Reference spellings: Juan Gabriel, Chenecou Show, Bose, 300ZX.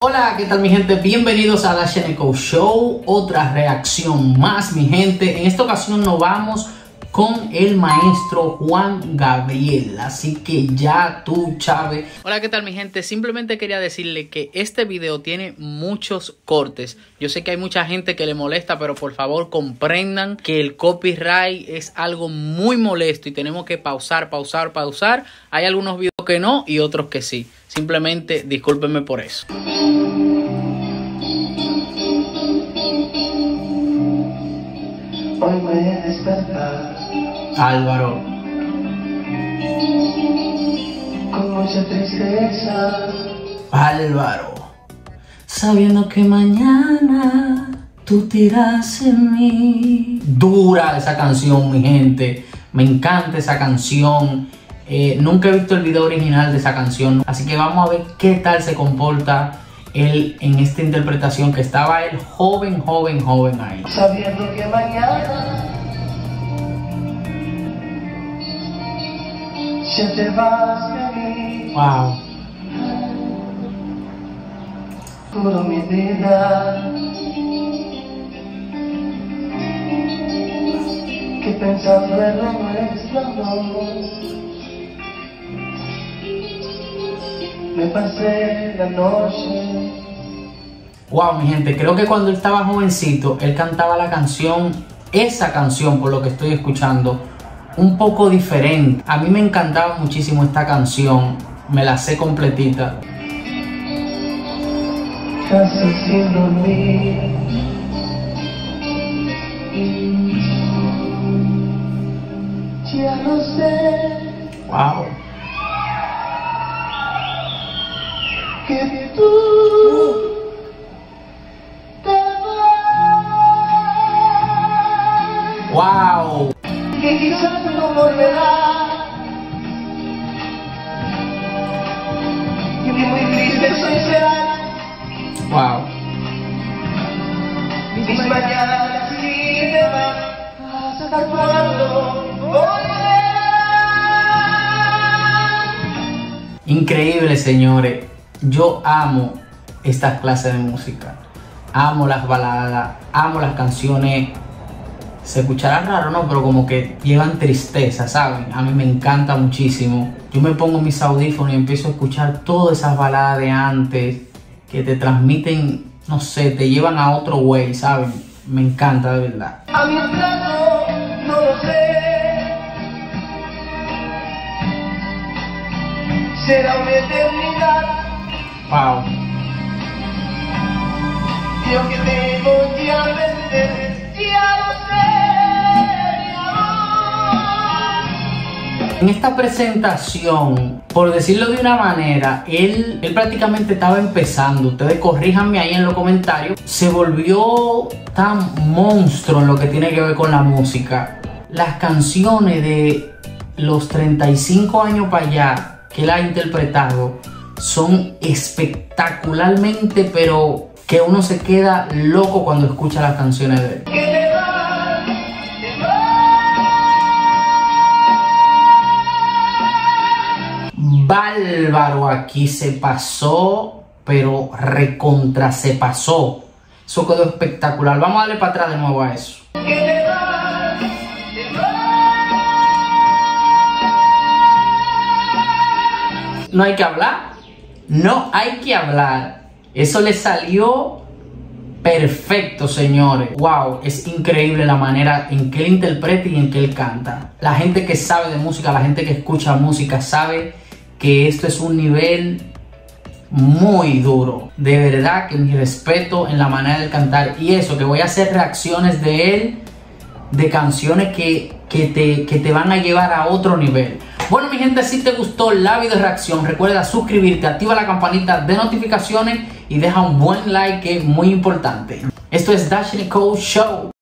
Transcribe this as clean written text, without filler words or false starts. Hola, ¿qué tal mi gente? Bienvenidos a la Chenecou Show, otra reacción más mi gente. En esta ocasión nos vamos con el maestro Juan Gabriel, así que ya tú, Chávez. Hola, ¿qué tal mi gente? Simplemente quería decirle que este video tiene muchos cortes. Yo sé que hay mucha gente que le molesta, pero por favor comprendan que el copyright es algo muy molesto y tenemos que pausar. Hay algunos videos que no y otros que sí. Simplemente discúlpenme por eso. Hoy voy a despertar, Álvaro, con mucha tristeza, Álvaro, sabiendo que mañana tú te irás en mí. Dura esa canción mi gente, me encanta esa canción. Nunca he visto el video original de esa canción, así que vamos a ver qué tal se comporta él en esta interpretación, que estaba él joven ahí. Sabiendo que mañana ya te vas a mí. Wow. Toda mi vida que pensando en lo nuestro me pasé la noche. Wow, mi gente, creo que cuando él estaba jovencito, él cantaba la canción, esa canción por lo que estoy escuchando, un poco diferente. A mí me encantaba muchísimo esta canción, me la sé completita. Casi sin dormir, ya no sé. Wow. Que tú te vas. Wow. Que quizás no volverás. Que muy triste soy será. Wow. Mis mañanas y te vas hasta cuando volverás. Increíble, señores. Yo amo estas clases de música, amo las baladas, amo las canciones. Se escuchará raro, ¿no? Pero como que llevan tristeza, ¿saben? A mí me encanta muchísimo. Yo me pongo mis audífonos y empiezo a escuchar todas esas baladas de antes que te transmiten, no sé, te llevan a otro güey, ¿saben? Me encanta, de verdad. A mi plato, no lo sé. Será una eternidad. Wow. Yo que tengo que aprender, ya lo sé. En esta presentación, por decirlo de una manera, él prácticamente estaba empezando. Ustedes corríjanme ahí en los comentarios. Se volvió tan monstruo en lo que tiene que ver con la música. Las canciones de los 35 años para allá que él ha interpretado son espectacularmente, pero que uno se queda loco cuando escucha las canciones de él. Que te vas. Bárbaro, aquí se pasó, pero recontra se pasó. Eso quedó espectacular. Vamos a darle para atrás de nuevo a eso. Que te vas, te vas. No hay que hablar. No hay que hablar. Eso le salió perfecto, señores. Wow, es increíble la manera en que él interpreta y en que él canta. La gente que sabe de música, la gente que escucha música, sabe que esto es un nivel muy duro. De verdad que mi respeto en la manera de cantar. Y eso, que voy a hacer reacciones de él, de canciones que te van a llevar a otro nivel. Bueno mi gente, si te gustó la video reacción, recuerda suscribirte, activa la campanita de notificaciones y deja un buen like, que es muy importante. Esto es Chenecou Show.